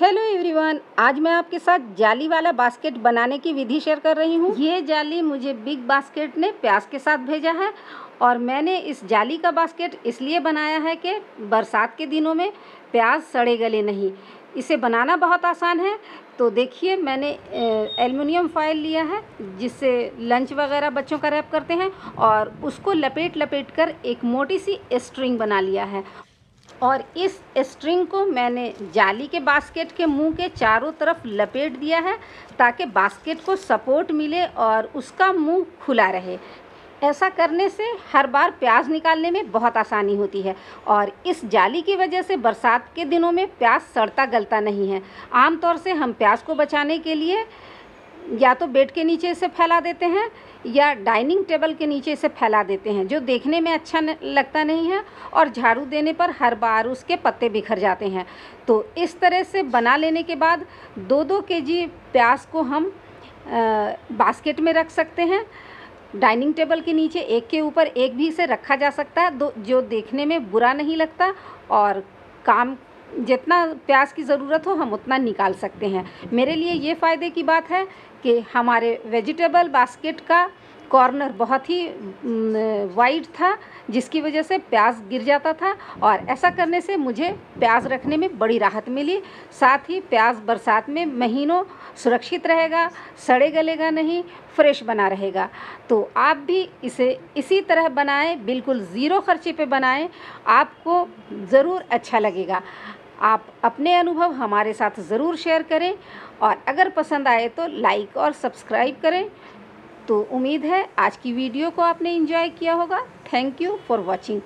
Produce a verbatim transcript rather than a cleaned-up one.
Hello everyone, आज मैं आपके साथ जाली वाला बास्केट बनाने की विधि शेयर कर रही हूँ। ये जाली मुझे बिग बास्केट ने प्याज के साथ भेजा है और मैंने इस जाली का बास्केट इसलिए बनाया है कि बरसात के दिनों में प्याज सड़े गले नहीं। इसे बनाना बहुत आसान है। तो देखिए, मैंने एल्युमिनियम फॉइल लिया है जिससे लंच वगैरह बच्चों का रैप करते हैं और उसको लपेट लपेट कर एक मोटी सी स्ट्रिंग बना लिया है और इस स्ट्रिंग को मैंने जाली के बास्केट के मुंह के चारों तरफ लपेट दिया है ताकि बास्केट को सपोर्ट मिले और उसका मुंह खुला रहे। ऐसा करने से हर बार प्याज निकालने में बहुत आसानी होती है और इस जाली की वजह से बरसात के दिनों में प्याज सड़ता गलता नहीं है। आमतौर से हम प्याज को बचाने के लिए या तो बेड के नीचे इसे फैला देते हैं या डाइनिंग टेबल के नीचे इसे फैला देते हैं, जो देखने में अच्छा लगता नहीं है और झाड़ू देने पर हर बार उसके पत्ते बिखर जाते हैं। तो इस तरह से बना लेने के बाद दो दो केजी प्याज को हम बास्केट में रख सकते हैं। डाइनिंग टेबल के नीचे एक के ऊपर एक भी इसे रखा जा सकता है, दो जो देखने में बुरा नहीं लगता और काम जितना प्याज की ज़रूरत हो हम उतना निकाल सकते हैं। मेरे लिए ये फ़ायदे की बात है कि हमारे वेजिटेबल बास्केट का कॉर्नर बहुत ही वाइड था जिसकी वजह से प्याज गिर जाता था और ऐसा करने से मुझे प्याज रखने में बड़ी राहत मिली। साथ ही प्याज बरसात में महीनों सुरक्षित रहेगा, सड़े गलेगा नहीं, फ्रेश बना रहेगा। तो आप भी इसे इसी तरह बनाएं, बिल्कुल ज़ीरो खर्चे पे बनाएं, आपको ज़रूर अच्छा लगेगा। आप अपने अनुभव हमारे साथ ज़रूर शेयर करें और अगर पसंद आए तो लाइक और सब्सक्राइब करें। तो उम्मीद है आज की वीडियो को आपने एंजॉय किया होगा। Thank you for watching.